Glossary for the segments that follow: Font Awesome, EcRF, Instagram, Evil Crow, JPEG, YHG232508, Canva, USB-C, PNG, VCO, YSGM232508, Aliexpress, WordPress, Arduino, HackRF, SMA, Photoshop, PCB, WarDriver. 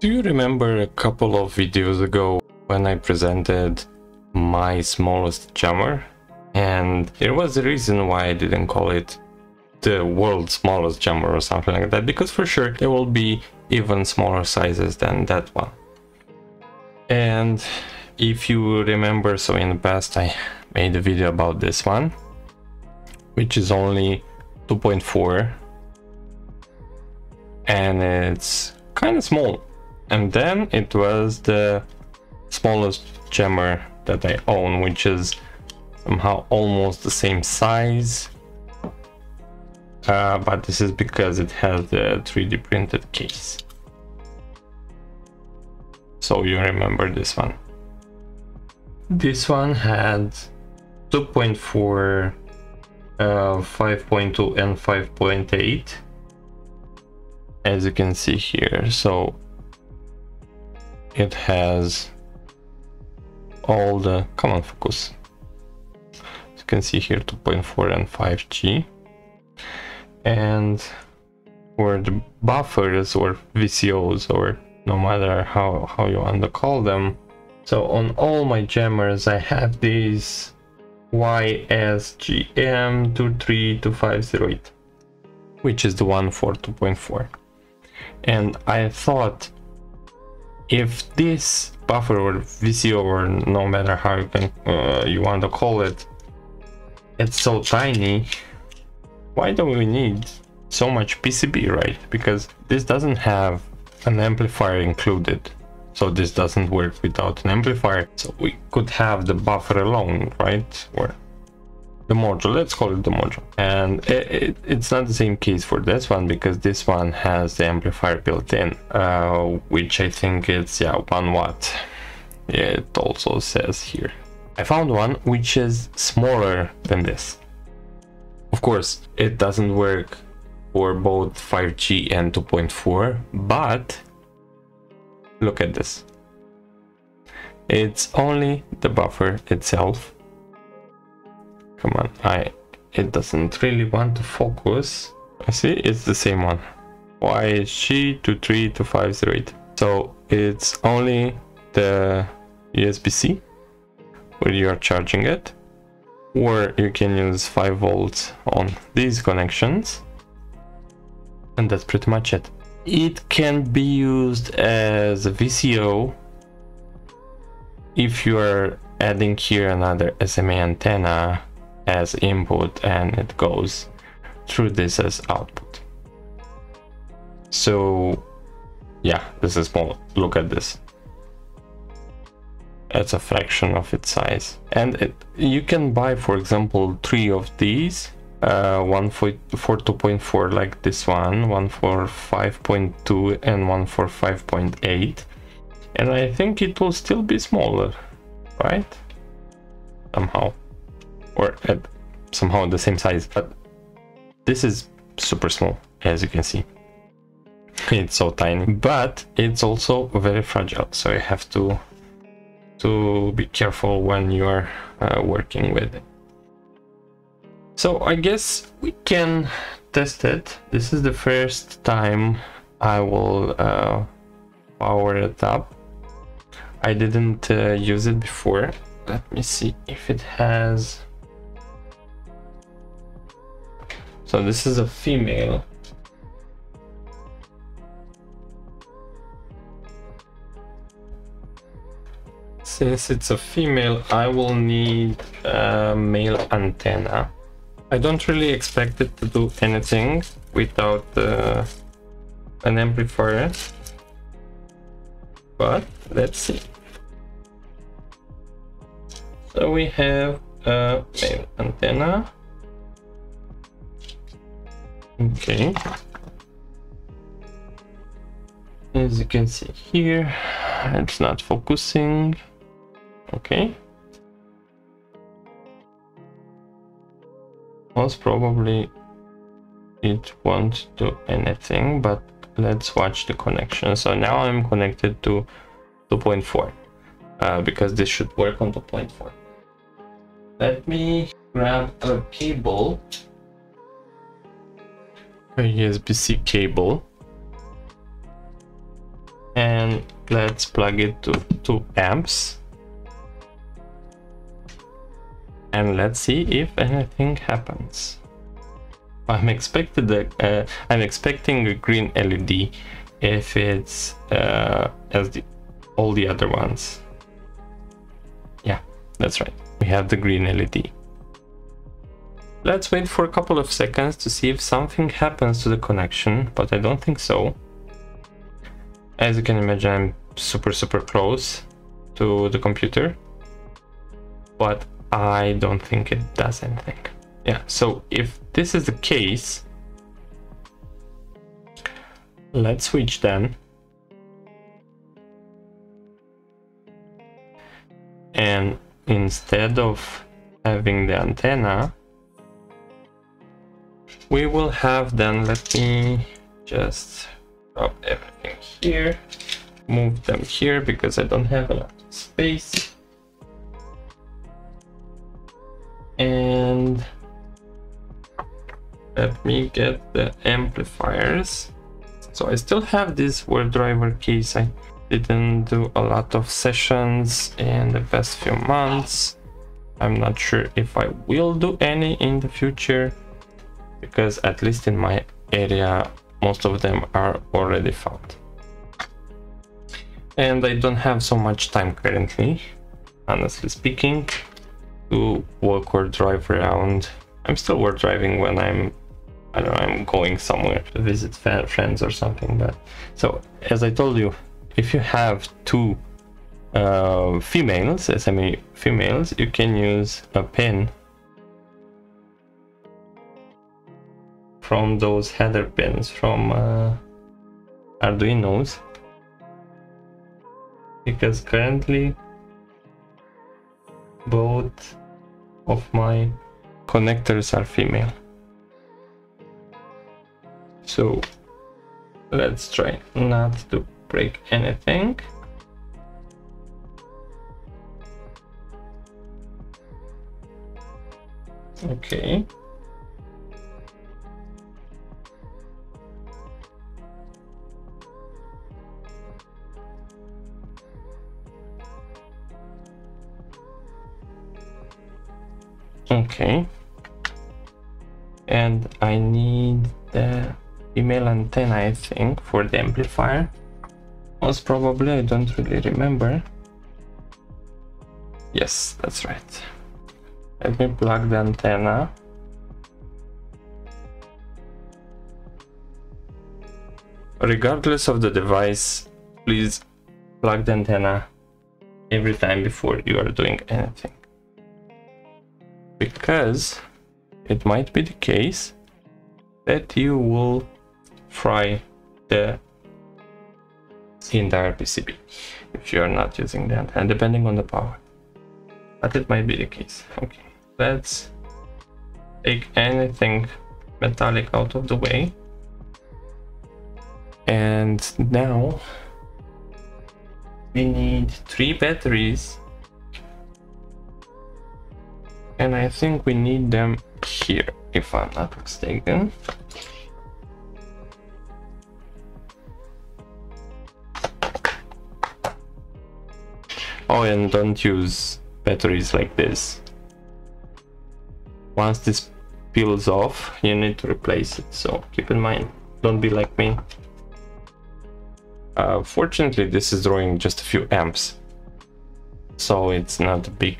Do you remember a couple of videos ago when I presented my smallest jammer? And there was a reason why I didn't call it the world's smallest jammer or something like that, because for sure there will be even smaller sizes than that one. And if you remember, so in the past I made a video about this one, which is only 2.4 and it's kind of small. And then it was the smallest jammer that I own, which is somehow almost the same size, but this is because it has the 3D printed case. So you remember this one. This one had 2.4, 5.2 and 5.8, as you can see here. So it has all the, come on, focus. As you can see here, 2.4 and 5G. And for the buffers or VCOs, or no matter how you want to call them. So on all my jammers, I have these YSGM232508, which is the one for 2.4. And I thought, if this buffer or VCO, or no matter how you can you want to call it, it's so tiny, why do we need so much PCB, right? Because this doesn't have an amplifier included, so this doesn't work without an amplifier. So we could have the buffer alone, right? Or the module, let's call it the module. And it's not the same case for this one, because this one has the amplifier built in, which I think it's, yeah, 1 watt. It also says here. I found one which is smaller than this. Of course, it doesn't work for both 5G and 2.4, but look at this. It's only the buffer itself. Come on, it doesn't really want to focus. I see it's the same one, YHG232508. So it's only the USB-C where you are charging it, or you can use 5 volts on these connections, and that's pretty much it. It can be used as a VCO if you are adding here another SMA antenna as input, and it goes through this as output. So yeah, this is small. Look at this, it's a fraction of its size. And you can buy, for example, 3 of these, one for 2.4 like this one for 5.2 and one for 5.8, and I think it will still be smaller, right? Somehow, or at somehow the same size. But this is super small, as you can see. It's so tiny, but it's also very fragile, so you have to be careful when you are working with it. So I guess we can test it. This is the first time I will power it up. I didn't use it before. Let me see if it has. So this is a female. Since it's a female, I will need a male antenna. I don't really expect it to do anything without an amplifier, but let's see. So we have a male antenna. Okay, as you can see here, it's not focusing. Okay, most probably it won't do anything, but let's watch the connection. So now I'm connected to 2.4, because this should work on 2.4. Let me grab a cable, a USB-C cable, and let's plug it to 2 amps and let's see if anything happens. I'm expecting a green LED if it's as all the other ones. Yeah, that's right, we have the green LED. Let's wait for a couple of seconds to see if something happens to the connection, but I don't think so. As you can imagine, I'm super close to the computer, but I don't think it does anything. Yeah, so if this is the case, let's switch then. And instead of having the antenna, we will have then, let me just drop everything here, move them here because I don't have a lot of space. And let me get the amplifiers. So I still have this WarDriver case. I didn't do a lot of sessions in the past few months. I'm not sure if I will do any in the future, because at least in my area, most of them are already found. And I don't have so much time currently, honestly speaking, to walk or drive around. I'm still WarDriving when I'm going somewhere to visit friends or something. But so, as I told you, if you have 2 females, SMA females, you can use a pin from those header pins from Arduinos, because currently both of my connectors are female. So let's try not to break anything. Okay. Okay, and I need the female antenna, I think, for the amplifier. Most probably, I don't really remember. Yes, that's right. Let me plug the antenna. Regardless of the device, please plug the antenna every time before you are doing anything, because it might be the case that you will fry the entire PCB if you are not using the antenna, depending on the power. But it might be the case. Okay, let's take anything metallic out of the way. And now we need 3 batteries. And I think we need them here, if I'm not mistaken. Oh, and don't use batteries like this. Once this peels off, you need to replace it. So keep in mind, don't be like me. Fortunately, this is drawing just a few amps, so it's not a big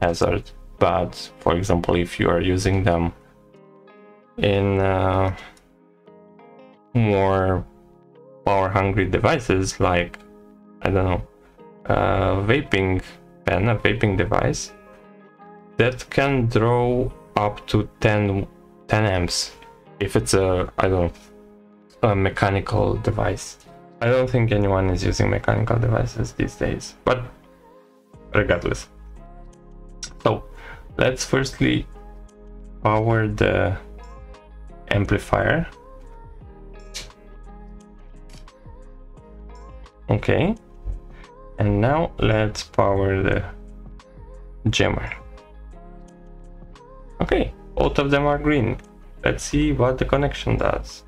hazard. But for example, if you are using them in more power hungry devices, like, I don't know, vaping pen, a vaping device, that can draw up to 10 amps if it's a, I don't know, a mechanical device. I don't think anyone is using mechanical devices these days, but regardless. So let's firstly power the amplifier. Okay, and now let's power the jammer. Okay, both of them are green. Let's see what the connection does.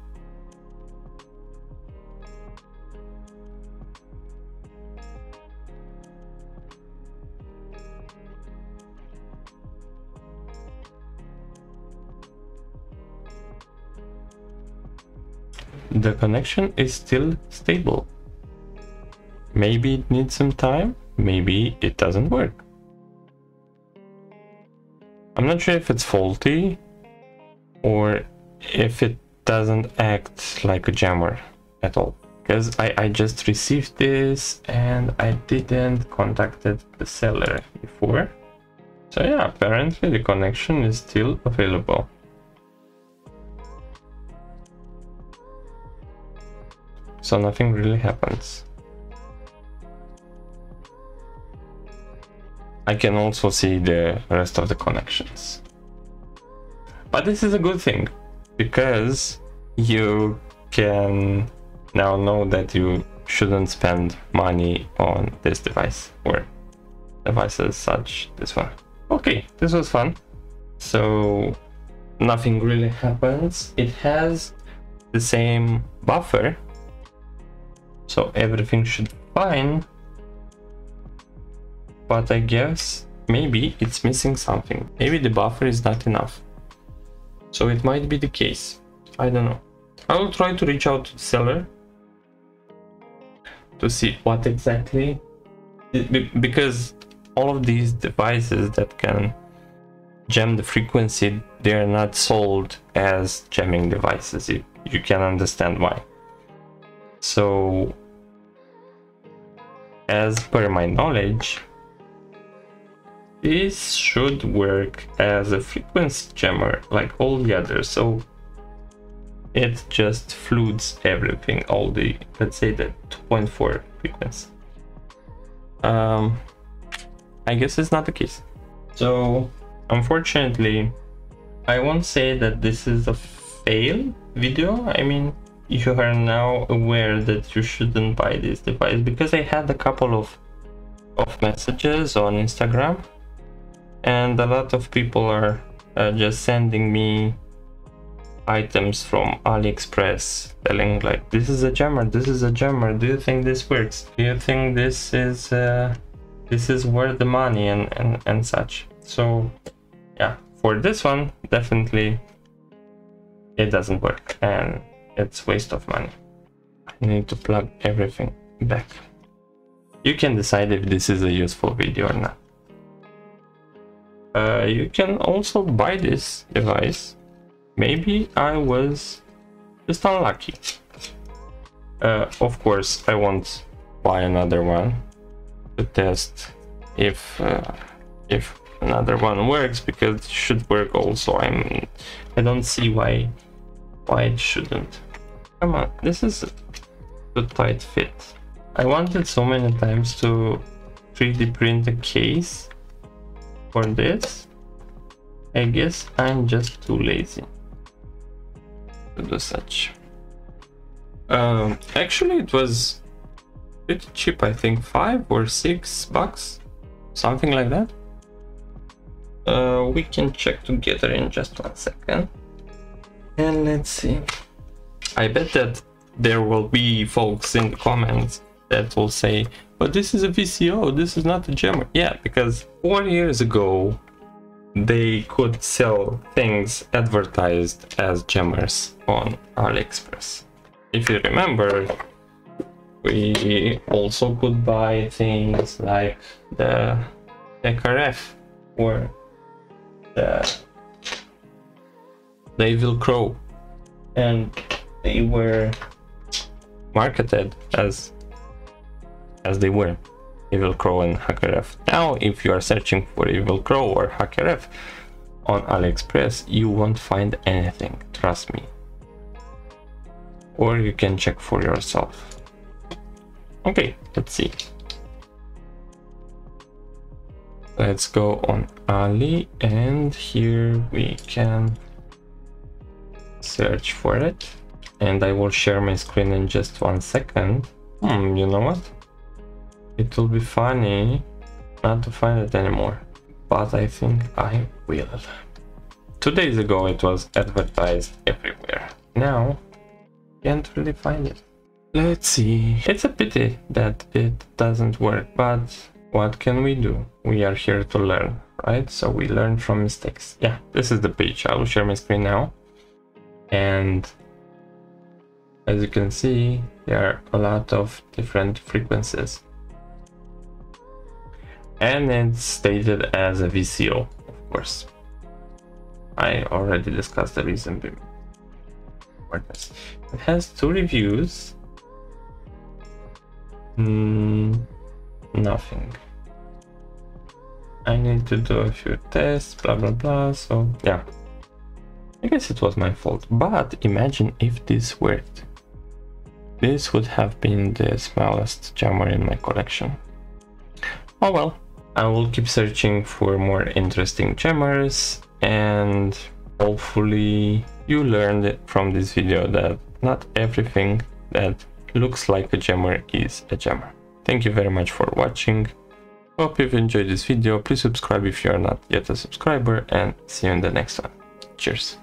the connection is still stable. Maybe it needs some time, maybe it doesn't work. I'm not sure if it's faulty or if it doesn't act like a jammer at all, because I just received this and I didn't contacted the seller before. So yeah, apparently the connection is still available. So nothing really happens. I can also see the rest of the connections. But this is a good thing, because you can now know that you shouldn't spend money on this device or devices such this one. Okay, this was fun. So nothing really happens. It has the same buffer, so everything should be fine. But I guess maybe it's missing something. Maybe the buffer is not enough. So it might be the case. I don't know. I will try to reach out to the seller to see what exactly, because all of these devices that can jam the frequency, they are not sold as jamming devices. You can understand why. So as per my knowledge, this should work as a frequency jammer like all the others, so it just floods everything, all the, let's say, the 2.4 frequency. I guess it's not the case. So unfortunately, I won't say that this is a fail video. I mean, you are now aware that you shouldn't buy this device, because I had a couple of messages on Instagram. And a lot of people are just sending me items from AliExpress telling like, this is a jammer, this is a jammer, do you think this works? Do you think this is worth the money and such? So yeah, for this one, definitely it doesn't work and it's waste of money. I need to plug everything back. You can decide if this is a useful video or not. You can also buy this device. Maybe I was just unlucky. Of course, I won't buy another one to test if another one works, because it should work also. I don't see why it shouldn't. Come on, this is a tight fit. I wanted so many times to 3D print a case for this. I guess I'm just too lazy to do such. Actually, it was pretty cheap. I think $5 or $6, something like that. We can check together in just 1 second, and let's see. I bet that there will be folks in the comments that will say, but this is a VCO, this is not a jammer. Yeah, because 4 years ago they could sell things advertised as jammers on AliExpress. If you remember, we also could buy things like the EcRF or the Evil Crow, and they were marketed as they were, Evil Crow and HackRF. Now, if you are searching for Evil Crow or HackRF on AliExpress, you won't find anything, trust me. Or you can check for yourself. Okay, let's see. Let's go on Ali, and here we can search for it. And I will share my screen in just 1 second. You know what? It will be funny not to find it anymore, but I think I will. 2 days ago it was advertised everywhere. Now, can't really find it. Let's see. It's a pity that it doesn't work, but what can we do? We are here to learn, right? So we learn from mistakes. Yeah, this is the page. I will share my screen now. And As you can see, there are a lot of different frequencies, and it's stated as a VCO. Of course, I already discussed the reason for this. It has two reviews. Nothing. I need to do a few tests, blah blah blah. So yeah, I guess it was my fault. But imagine if this worked. This would have been the smallest jammer in my collection. Oh well, I will keep searching for more interesting jammers, and hopefully you learned from this video that not everything that looks like a jammer is a jammer. Thank you very much for watching. Hope you've enjoyed this video. Please subscribe if you are not yet a subscriber, and see you in the next one. Cheers.